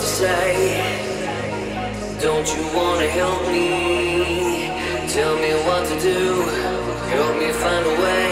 to say. Don't you wanna help me? Tell me what to do. Help me find a way.